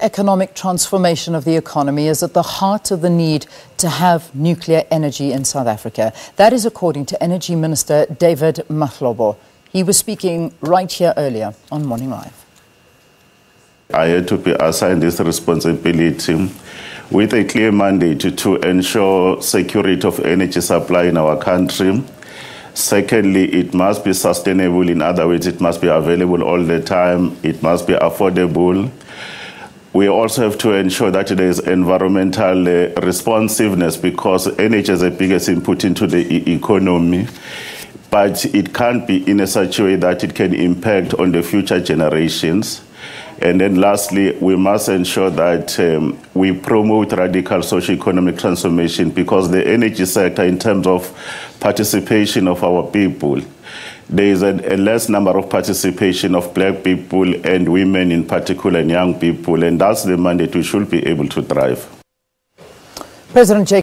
economic transformation of the economy is at the heart of the need to have nuclear energy in South Africa. That is according to Energy Minister David Mahlobo. He was speaking right here earlier on Morning Live. I had to be assigned this responsibility with a clear mandate to ensure security of energy supply in our country. Secondly, it must be sustainable. In other words, it must be available all the time. It must be affordable. We also have to ensure that there is environmental responsiveness, because energy is the biggest input into the economy. But it can't be in a such a way that it can impact on the future generations. And then lastly, we must ensure that we promote radical socio-economic transformation, because the energy sector, in terms of participation of our people, there is a less number of participation of black people and women in particular, and young people. And that's the mandate we should be able to drive. President Jacob.